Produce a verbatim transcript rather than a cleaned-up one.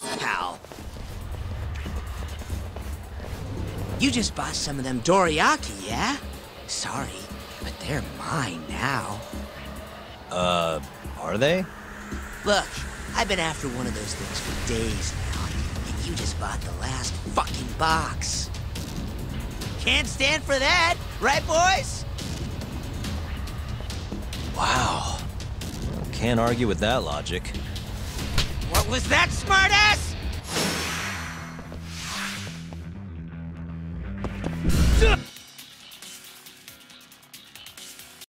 Pal. You just bought some of them dorayaki, yeah? Sorry, but they're mine now. Uh, are they? Look, I've been after one of those things for days now, and you just bought the last fucking box. Can't stand for that, right, boys? Wow. Can't argue with that logic. What was that, smartass?